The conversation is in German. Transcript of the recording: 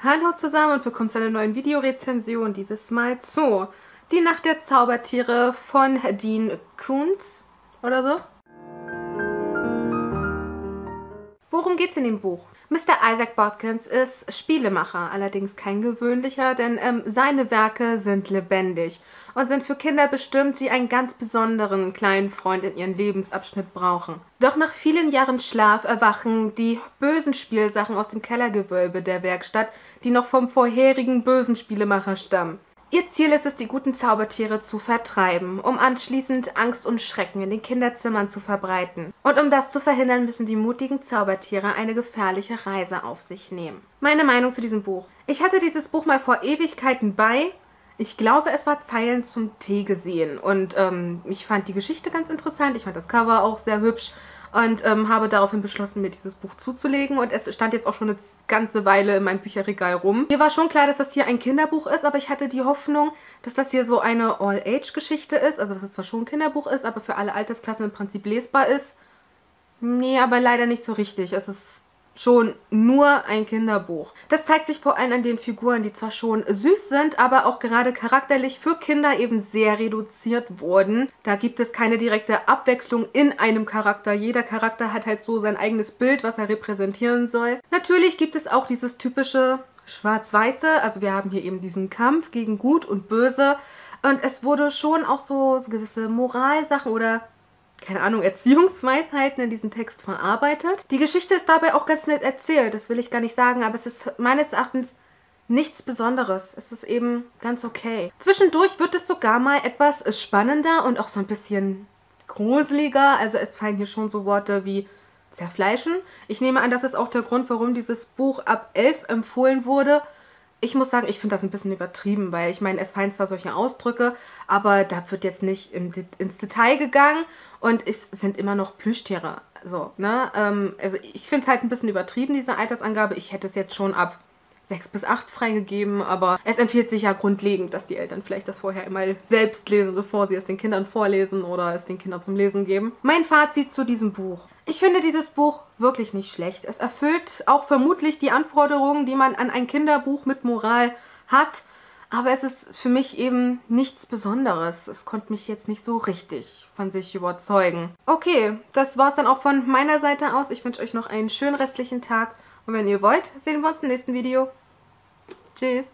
Hallo zusammen und willkommen zu einer neuen Videorezension, dieses Mal zu Die Nacht der Zaubertiere von Dean Koontz oder so. Worum geht's in dem Buch? Mr. Isaac Bodkins ist Spielemacher, allerdings kein gewöhnlicher, denn seine Werke sind lebendig und sind für Kinder bestimmt, die einen ganz besonderen kleinen Freund in ihren Lebensabschnitt brauchen. Doch nach vielen Jahren Schlaf erwachen die bösen Spielsachen aus dem Kellergewölbe der Werkstatt, die noch vom vorherigen bösen Spielemacher stammen. Ihr Ziel ist es, die guten Zaubertiere zu vertreiben, um anschließend Angst und Schrecken in den Kinderzimmern zu verbreiten. Und um das zu verhindern, müssen die mutigen Zaubertiere eine gefährliche Reise auf sich nehmen. Meine Meinung zu diesem Buch. Ich hatte dieses Buch mal vor Ewigkeiten bei, ich glaube es war Zeilen zum Tee gesehen. Und ich fand die Geschichte ganz interessant, ich fand das Cover auch sehr hübsch und habe daraufhin beschlossen, mir dieses Buch zuzulegen, und es stand jetzt auch schon eine ganze Weile in meinem Bücherregal rum. Mir war schon klar, dass das hier ein Kinderbuch ist, aber ich hatte die Hoffnung, dass das hier so eine All-Age-Geschichte ist, also dass es zwar schon ein Kinderbuch ist, aber für alle Altersklassen im Prinzip lesbar ist. Nee, aber leider nicht so richtig. Es ist schon nur ein Kinderbuch. Das zeigt sich vor allem an den Figuren, die zwar schon süß sind, aber auch gerade charakterlich für Kinder eben sehr reduziert wurden. Da gibt es keine direkte Abwechslung in einem Charakter. Jeder Charakter hat halt so sein eigenes Bild, was er repräsentieren soll. Natürlich gibt es auch dieses typische Schwarz-Weiße, also wir haben hier eben diesen Kampf gegen Gut und Böse, und es wurde schon auch so gewisse Moralsachen oder keine Ahnung, Erziehungsweisheiten in diesem Text verarbeitet. Die Geschichte ist dabei auch ganz nett erzählt, das will ich gar nicht sagen, aber es ist meines Erachtens nichts Besonderes. Es ist eben ganz okay. Zwischendurch wird es sogar mal etwas spannender und auch so ein bisschen gruseliger. Also es fallen hier schon so Worte wie zerfleischen. Ich nehme an, das ist auch der Grund, warum dieses Buch ab 11 empfohlen wurde. Ich muss sagen, ich finde das ein bisschen übertrieben, weil ich meine, es fallen zwar solche Ausdrücke, aber da wird jetzt nicht ins Detail gegangen, und es sind immer noch Plüschtiere. So, ne? Also ich finde es halt ein bisschen übertrieben, diese Altersangabe. Ich hätte es jetzt schon ab 6 bis 8 freigegeben, aber es empfiehlt sich ja grundlegend, dass die Eltern vielleicht das vorher immer selbst lesen, bevor sie es den Kindern vorlesen oder es den Kindern zum Lesen geben. Mein Fazit zu diesem Buch. Ich finde dieses Buch wirklich nicht schlecht. Es erfüllt auch vermutlich die Anforderungen, die man an ein Kinderbuch mit Moral hat, aber es ist für mich eben nichts Besonderes. Es konnte mich jetzt nicht so richtig von sich überzeugen. Okay, das war's dann auch von meiner Seite aus. Ich wünsche euch noch einen schönen restlichen Tag. Und wenn ihr wollt, sehen wir uns im nächsten Video. Tschüss!